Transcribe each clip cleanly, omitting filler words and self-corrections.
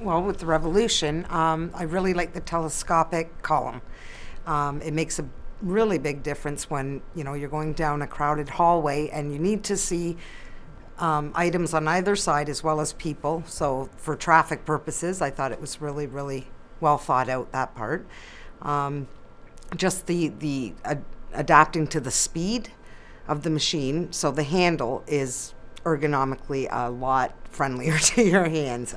Well, with the Revolution, I really like the telescopic column. It makes a really big difference when, you know, you're going down a crowded hallway and you need to see items on either side as well as people. So for traffic purposes, I thought it was really, really well thought out, that part. Just the adapting to the speed of the machine. So the handle is ergonomically a lot friendlier to your hands.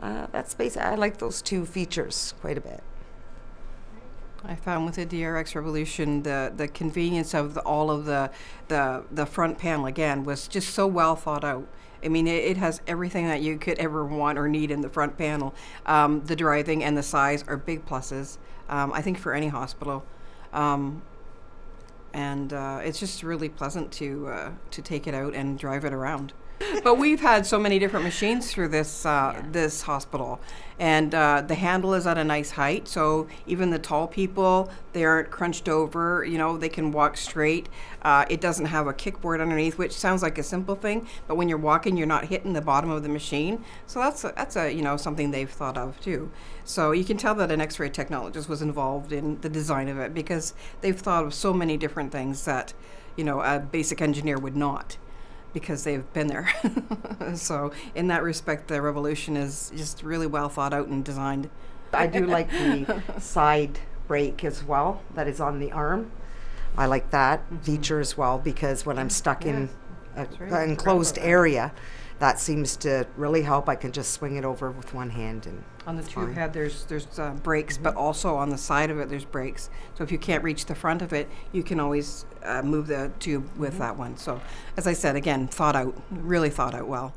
That's basically, I like those two features quite a bit. I found with the DRX Revolution the convenience of all of the front panel again was just so well thought out. I mean, it has everything that you could ever want or need in the front panel. The driving and the size are big pluses, I think, for any hospital. And it's just really pleasant to take it out and drive it around. But we've had so many different machines through this this hospital, and the handle is at a nice height, so even the tall people, they aren't crunched over. You know, they can walk straight. It doesn't have a kickboard underneath, which sounds like a simple thing, but when you're walking, you're not hitting the bottom of the machine. So that's you know, something they've thought of too. So you can tell that an X-ray technologist was involved in the design of it, because they've thought of so many different things that, you know, a basic engineer would not, because they've been there. So in that respect, the Revolution is just really well thought out and designed. I do like the side brake as well that is on the arm. I like that feature as well, because when I'm stuck in an enclosed area, that seems to really help. I can just swing it over with one hand. And on the tube head, there's brakes, but also on the side of it, there's brakes. So if you can't reach the front of it, you can always move the tube with that one. So as I said, again, thought out, really thought out well.